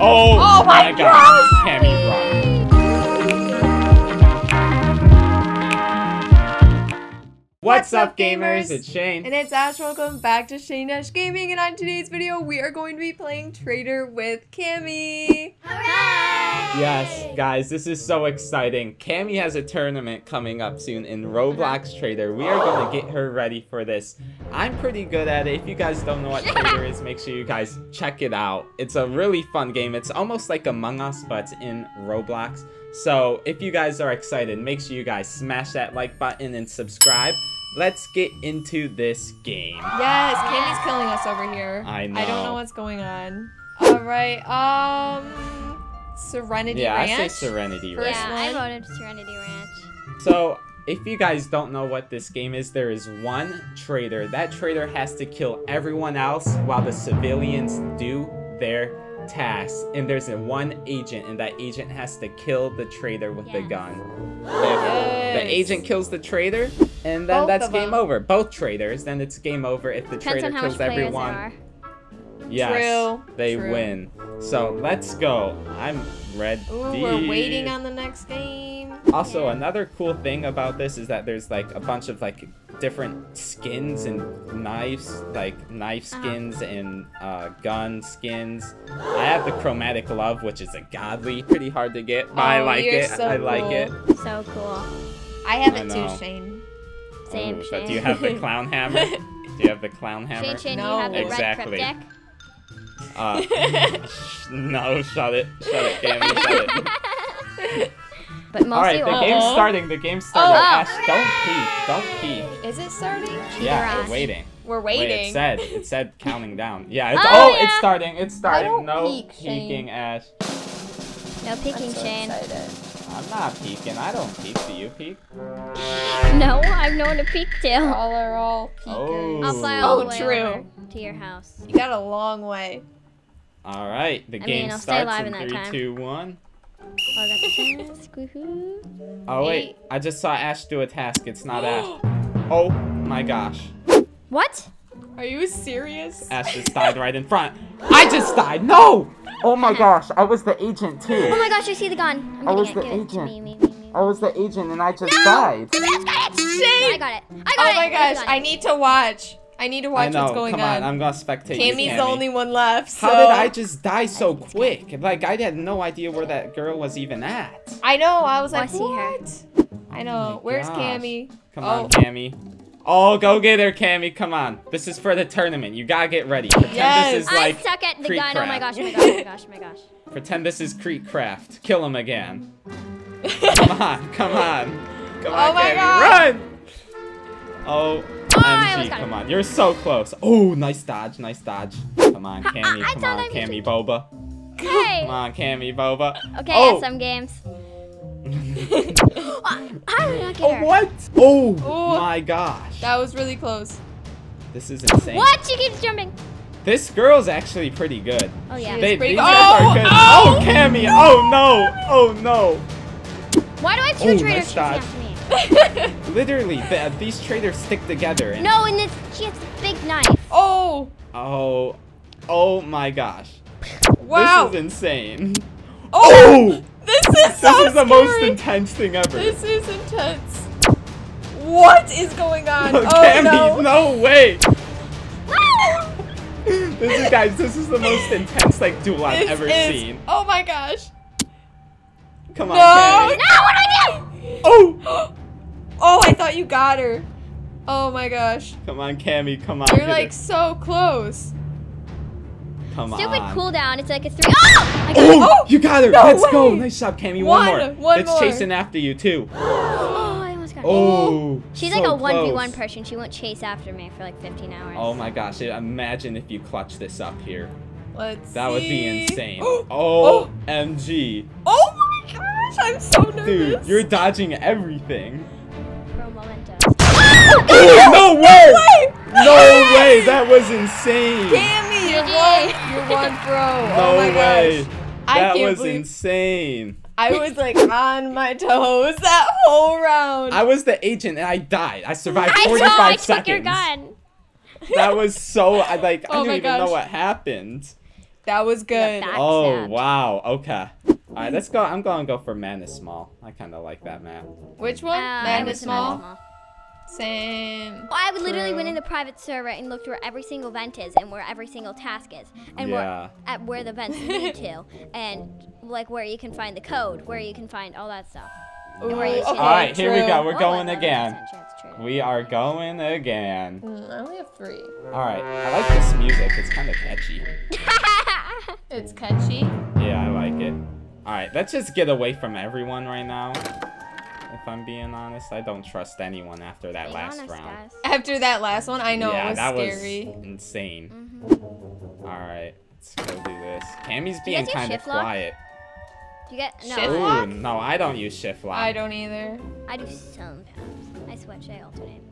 Oh my gosh! Cammy rock. What's up, gamers? It's Shane. And it's Ash. Welcome back to Shane Ash Gaming. And on today's video, we are going to be playing Traitor with Cammy. Hooray! Yes, guys, this is so exciting. Cammy has a tournament coming up soon in Roblox Trader. We are going to get her ready for this. I'm pretty good at it. If you guys don't know what Traitor is, make sure you guys check it out. It's a really fun game. It's almost like Among Us, but in Roblox. So if you guys are excited, make sure you guys smash that like button and subscribe. Let's get into this game. Yes, Cammy's killing us over here. I know. I don't know what's going on. All right, Serenity Ranch? Yeah, I say Serenity Ranch. Yeah, I voted Serenity Ranch. So, if you guys don't know what this game is, there is one traitor. That traitor has to kill everyone else while the civilians do their tasks. And there's one agent, and that agent has to kill the traitor with the gun. Yes. The agent kills the traitor, and then that's game over. Both traitors, then it's game over if the traitor kills everyone. Yes, they win. So let's go. I'm ready. Ooh, we're waiting on the next game. Also, another cool thing about this is that there's like a bunch of like different skins and knives, like knife skins and gun skins. I have the chromatic glove, which is a godly, pretty hard to get, but I like it. So I like it. So cool. I have it too, Shane. Same, Shane. Do you have the clown hammer? Do you have the clown hammer? Shane, no. You have the red cryptic? No, shut it. Shut it, Cammy, shut it. But mostly, alright, the game's starting. The game's starting. Ash, don't peek. Is it starting? Yeah, we're waiting. We're waiting. Wait, it said counting down. Yeah, it's, yeah. It's starting. It's starting. No peeking, Ash. No peeking, Shane. I'm not peeking. I don't peek. Do you peek? No, I'm known to peek too. All are all peekers. Oh, I'll fly all the way over to your house. You got a long way. All right, the game starts in 3, 2, 1. Oh, I got the task. Woohoo. Oh, wait. I just saw Ash do a task. It's not Ash. Oh, my gosh. What? Are you serious? Ash just died right in front. I just died. No. Oh, my gosh. I was the agent, too. Oh, my gosh. I see the gun. I was the agent. Me. I was the agent, and I just died. No, got it. Shane. I got it. Oh, my gosh. I need to watch. I need to watch what's going on. Come on, I'm gonna spectate. Cammy's the only one left. So. How did I just die so quick? Like, I had no idea where that girl was even at. I know. I was like, what? I know. Where's Cammy? Come on, Cammy. Oh, go get her, Cammy. Come on. This is for the tournament. You gotta get ready. Pretend this is like I suck at the gun. Oh my gosh! Oh my gosh! Oh my gosh! Oh my gosh! Pretend this is Creekcraft. Kill him again. Come on! Come on! Come on, Cammy! Run! Oh. MG, come on. You're so close. Oh, nice dodge, nice dodge. Come on, Cammy, come on, Cammy Boba. Hey. Come on, Cammy Boba. Okay, oh. Some games. How did I get her? What? Oh, ooh, my gosh. That was really close. This is insane. What? She keeps jumping. This girl's actually pretty good. Oh, yeah. These guys are good. Oh, Cammy. Oh, no. Oh, no. Why do I have two traitors chasing after me? Literally, these traitors stick together. And no, and she has a big knife. Oh! Oh! Oh my gosh! Wow! This is insane. Oh! This is the most intense thing ever. This is intense. What is going on? No, Cammy, no way! this is the most intense duel I've ever seen. Oh my gosh! Come on, Cammy. No! What do I do? Oh! Oh, I thought you got her. Oh my gosh. Come on, Cammy, come on. You're like so close. Come on. Stupid cooldown. It's like a 3. Oh! I got her. You got her. No Let's go. Nice job, Cammy. One more. It's chasing after you, too. Oh, I almost got her. Oh. She's so like a 1v1 person. She won't chase after me for like 15 hours. Oh my gosh. Imagine if you clutch this up here. Let's see. That would be insane. OMG. Oh my. I'm so nervous. Dude, you're dodging everything. Pro momentum. Oh, no way! No way! That was insane. Cammy, you won, bro. No way. Gosh. That was insane. I was like on my toes that whole round. I was the agent and I died. I survived 45 seconds. I took your gun. That was so I didn't even know what happened. That was good. Oh, wow. Okay. All right, let's go. I'm going to go for Man is Small. I kind of like that map. Which one? Man is small. Same. Well, I would literally went in the private server and looked where every single vent is and where every single task is and where the vents lead to and like where you can find the code, where you can find all that stuff. Ooh, okay. All right, here we go. We're going again. We are going again. I only have 3. All right, I like this music. It's kind of catchy. It's catchy? Yeah, I like it. All right, let's just get away from everyone right now. If I'm being honest, I don't trust anyone after that last round. After that last one, I know it was scary. That was insane. Mm-hmm. All right, let's go do this. Cammy's being kind of quiet. Do you get shift lock? No, I don't use shift lock. I don't either. I do sometimes. I switch. I alternate.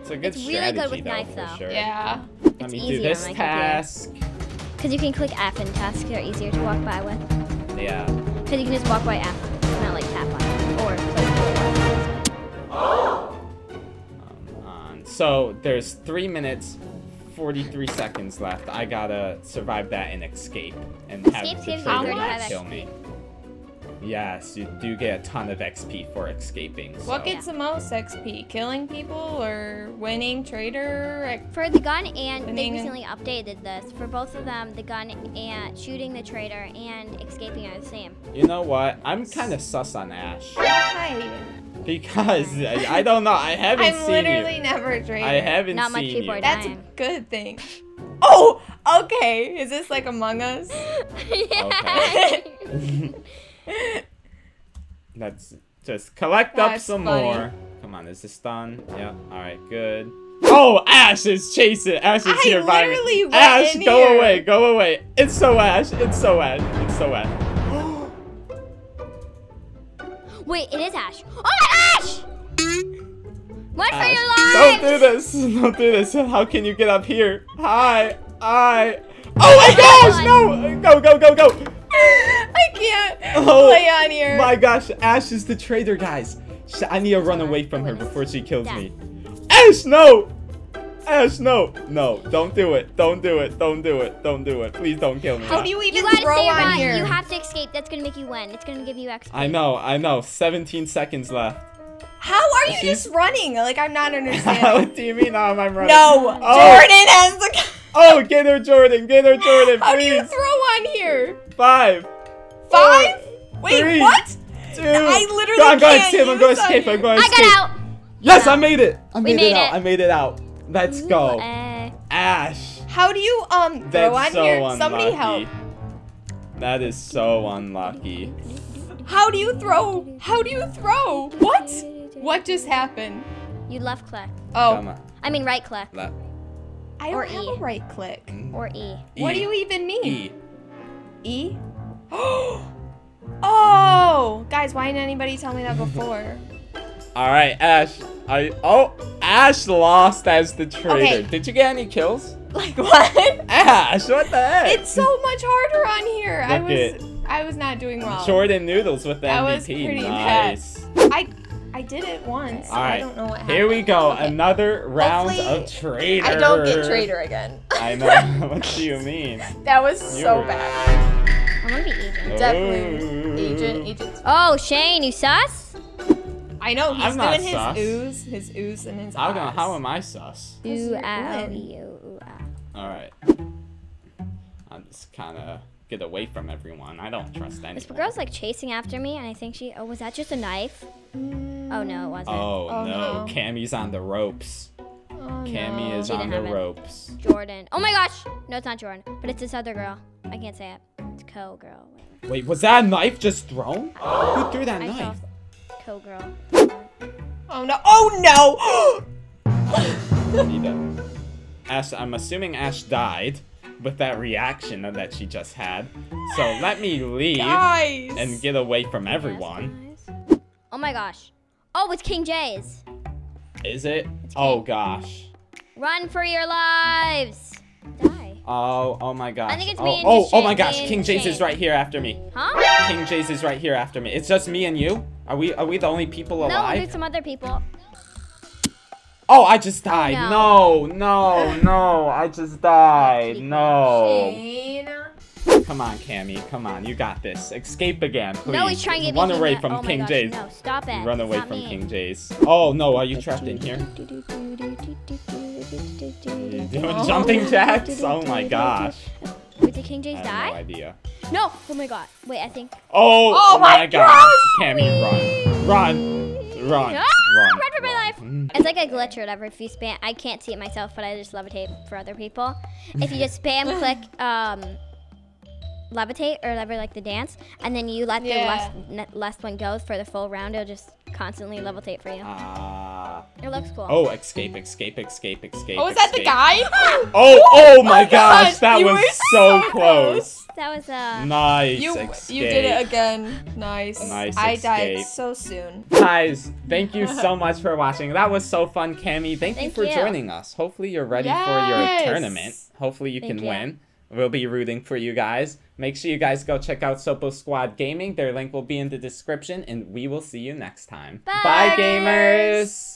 It's a good strategy. It's really good with knife, though. Sure. Yeah. Let me do this task. Because you can click F, and tasks are easier to walk by with. Yeah. Because you can just walk by F, not like tap on it or click. So there's 3 minutes, 43 seconds left. I gotta survive that and escape, and have the traitor not kill me. Yes, you do get a ton of XP for escaping. So. What gets the most XP? Killing people or winning Traitor? For the gun, and they recently updated this. For both of them, the gun and shooting the Traitor and escaping are the same. You know what? I'm kind of sus on Ash. Hi. Because I don't know. I haven't seen you. I'm literally never Traitor. I haven't seen you. That's a good thing. Oh, okay. Is this like Among Us? Yeah. Okay. Let's just collect up some more. Come on, is this done? Yeah. All right, good. Oh, Ash is chasing. Ash is here by me. Ash, go away, go away. It's so Ash. It's so Ash. It's so Ash. Wait, it is Ash. Oh, Ash! What for your life? Don't do this. Don't do this. How can you get up here? Hi, hi. Oh my gosh! No! Go, go, go, go! I can't play on here. My gosh, Ash is the traitor, guys. I need to run away from her before she kills me. Ash, no! Ash, no! No, don't do it. Don't do it. Don't do it. Don't do it. Please don't kill me. How do you even throw on here? You have to escape. That's going to make you win. It's going to give you XP. I know. I know. 17 seconds left. How are you just running? Like, I'm not understanding. What do you mean I'm running? No! Jordan has the... Oh, get her, Jordan. Get her, Jordan, please. How do you throw on here? 5. 4. Wait, 3, what? 2. I literally can't. I'm going to escape. I'm going to escape. I got out. Yes, I made it. I made it out. I made it out. Let's go. Ash. How do you throw on here? Unlucky. Somebody help. That is so unlucky. How do you throw? How do you throw? What? What just happened? You left click. Oh. I mean right click. Left. I don't have a right click. Or E. What do you even mean? E? Oh! Guys, why didn't anybody tell me that before? Alright, Ash. Ash lost as the traitor. Okay. Did you get any kills? Like what? Ash, what the heck? It's so much harder on here. I was not doing well. Jordan Noodles with the MVP. That was pretty nice. I did it once. All right. I don't know what happened. Here we go. Okay. Another round of Traitor. I don't get Traitor again. I know. What do you mean? That was so bad. I want to be Agent. Definitely. Agent. Oh, Shane, you sus? I know. He's doing his ooze and his eyes. How am I sus? Ooh, ow, ooh, ow. All right. I'm just kind of... Get away from everyone. I don't trust anyone. This girl's like chasing after me, and I think she. Oh, was that just a knife? Oh no, it wasn't. Oh no, Cammy's on the ropes. Oh, Cammy is on the ropes. Jordan. Oh my gosh! No, it's not Jordan, but it's this other girl. I can't say it. It's Co-Girl. Wait, was that a knife just thrown? Who threw that knife? Co-Girl. Oh no! Oh no! Ash. I'm assuming Ash died. With that reaction that she just had. So let me leave and get away from everyone. Oh my gosh. Oh, it's King Jay's. Is it? Oh gosh. Run for your lives. Die. Oh my gosh. I think it's me and oh my gosh, King Jay's is right here after me. Huh? King Jay's is right here after me. It's just me and you? Are we the only people alive? No, there's some other people. Oh, I just died. No, no, no. I just died. No. Come on, Cammy. Come on. You got this. Escape again, please. No, he's trying to run away from King Jay's. No, stop it. Run away from King Jay's. Oh, no. Are you trapped in here? You're doing jumping jacks? Oh, my gosh. Wait, did King Jay's die? I have no idea. No. Oh, my God. Wait, I think. Oh my gosh. Cammy, run. Run for my life. It's like a glitch or whatever. If you spam, I can't see it myself, but I just levitate for other people. If you just spam click levitate or whatever, like the dance, and then you let the last one go for the full round, it'll just constantly levitate for you. It looks cool. Oh, escape. Oh, is that the guy? oh my gosh, that was so close. That was nice. You did it again. Nice. I died so soon. Guys, thank you so much for watching. That was so fun, Cammy. Thank you for joining us. Hopefully you're ready for your tournament. Hopefully you can win. We'll be rooting for you guys. Make sure you guys go check out Sopo Squad Gaming. Their link will be in the description, and we will see you next time. Bye, gamers!